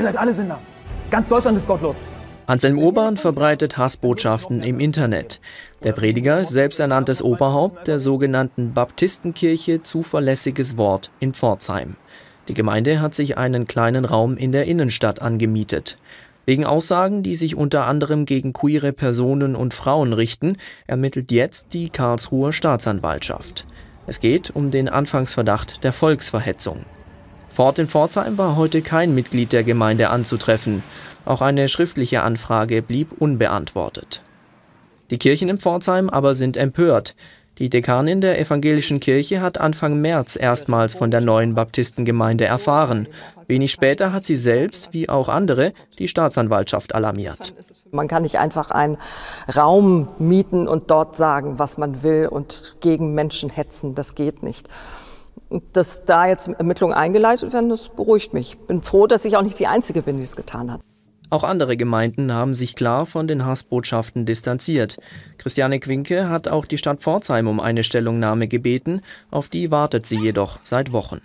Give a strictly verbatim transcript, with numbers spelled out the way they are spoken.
Ihr seid alle Sünder. Ganz Deutschland ist gottlos. Anselm Urban verbreitet Hassbotschaften im Internet. Der Prediger ist selbsternanntes Oberhaupt der sogenannten Baptistenkirche Zuverlässiges Wort in Pforzheim. Die Gemeinde hat sich einen kleinen Raum in der Innenstadt angemietet. Wegen Aussagen, die sich unter anderem gegen queere Personen und Frauen richten, ermittelt jetzt die Karlsruher Staatsanwaltschaft. Es geht um den Anfangsverdacht der Volksverhetzung. Vor Ort in Pforzheim war heute kein Mitglied der Gemeinde anzutreffen. Auch eine schriftliche Anfrage blieb unbeantwortet. Die Kirchen in Pforzheim aber sind empört. Die Dekanin der evangelischen Kirche hat Anfang März erstmals von der neuen Baptistengemeinde erfahren. Wenig später hat sie selbst, wie auch andere, die Staatsanwaltschaft alarmiert. Man kann nicht einfach einen Raum mieten und dort sagen, was man will und gegen Menschen hetzen. Das geht nicht. Dass da jetzt Ermittlungen eingeleitet werden, das beruhigt mich. Ich bin froh, dass ich auch nicht die Einzige bin, die es getan hat. Auch andere Gemeinden haben sich klar von den Hassbotschaften distanziert. Christiane Quinke hat auch die Stadt Pforzheim um eine Stellungnahme gebeten. Auf die wartet sie jedoch seit Wochen.